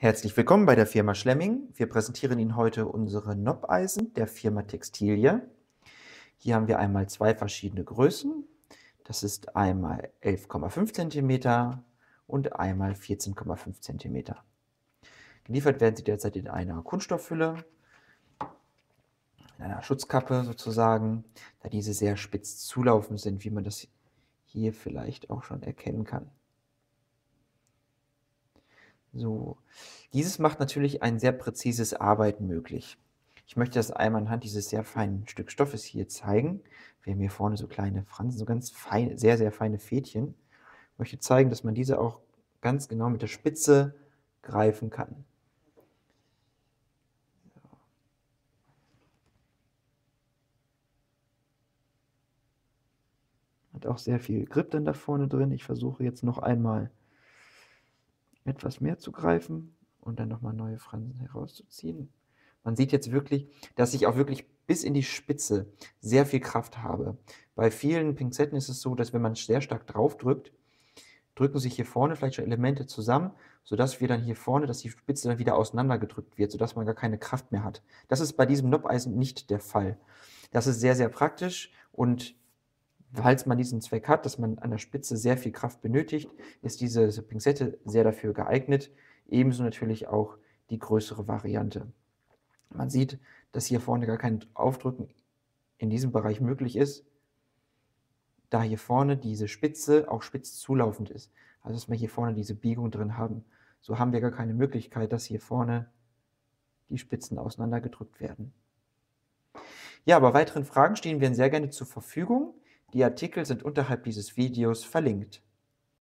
Herzlich willkommen bei der Firma Schlemming. Wir präsentieren Ihnen heute unsere Noppeisen der Firma Textilia. Hier haben wir einmal zwei verschiedene Größen. Das ist einmal 11,5 cm und einmal 14,5 cm. Geliefert werden sie derzeit in einer Kunststoffhülle, in einer Schutzkappe sozusagen, da diese sehr spitz zulaufend sind, wie man das hier vielleicht auch schon erkennen kann. So, dieses macht natürlich ein sehr präzises Arbeiten möglich. Ich möchte das einmal anhand dieses sehr feinen Stück Stoffes hier zeigen. Wir haben hier vorne so kleine Fransen, so ganz feine, sehr, sehr feine Fädchen. Ich möchte zeigen, dass man diese auch ganz genau mit der Spitze greifen kann. Hat auch sehr viel Grip dann da vorne drin. Ich versuche jetzt noch einmal etwas mehr zu greifen und dann nochmal neue Fransen herauszuziehen. Man sieht jetzt wirklich, dass ich auch wirklich bis in die Spitze sehr viel Kraft habe. Bei vielen Pinzetten ist es so, dass wenn man sehr stark drauf drückt, drücken sich hier vorne vielleicht schon Elemente zusammen, sodass wir dann hier vorne, dass die Spitze dann wieder auseinandergedrückt wird, sodass man gar keine Kraft mehr hat. Das ist bei diesem Noppeisen nicht der Fall. Das ist sehr, sehr praktisch und falls man diesen Zweck hat, dass man an der Spitze sehr viel Kraft benötigt, ist diese Pinzette sehr dafür geeignet. Ebenso natürlich auch die größere Variante. Man sieht, dass hier vorne gar kein Aufdrücken in diesem Bereich möglich ist, da hier vorne diese Spitze auch spitz zulaufend ist. Also dass wir hier vorne diese Biegung drin haben. So haben wir gar keine Möglichkeit, dass hier vorne die Spitzen auseinandergedrückt werden. Ja, bei weiteren Fragen stehen wir Ihnen sehr gerne zur Verfügung. Die Artikel sind unterhalb dieses Videos verlinkt.